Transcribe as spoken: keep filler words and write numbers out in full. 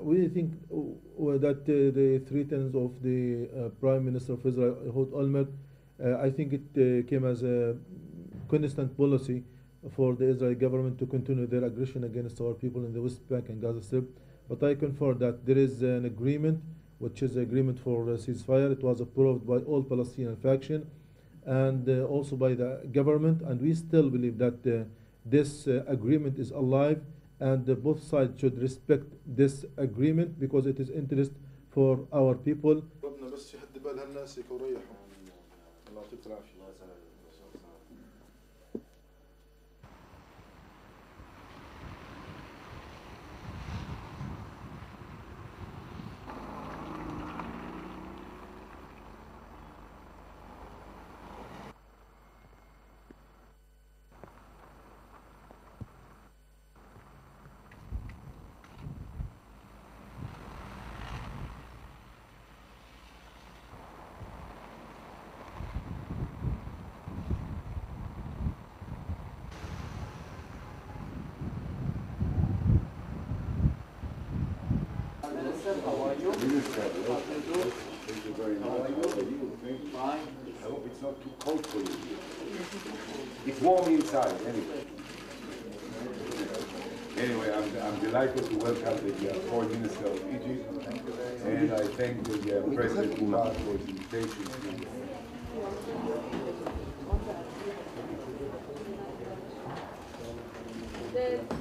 We think that the threats of the Prime Minister of Israel, Ehud Olmert, I think it came as a constant policy for the Israeli government to continue their aggression against our people in the West Bank and Gaza Strip. But I confirm that there is an agreement, which is an agreement for a ceasefire. It was approved by all Palestinian faction and uh, also by the government. And we still believe that uh, this uh, agreement is alive, and uh, both sides should respect this agreement because it is interest for our people. How are you? Thank you very much. How are you? Fine. I hope it's not too cold for you. It's warm inside, anyway. Anyway, I'm, I'm delighted to welcome the uh, Foreign Minister of Egypt, and I thank the uh, President Mubarak for his invitation to you.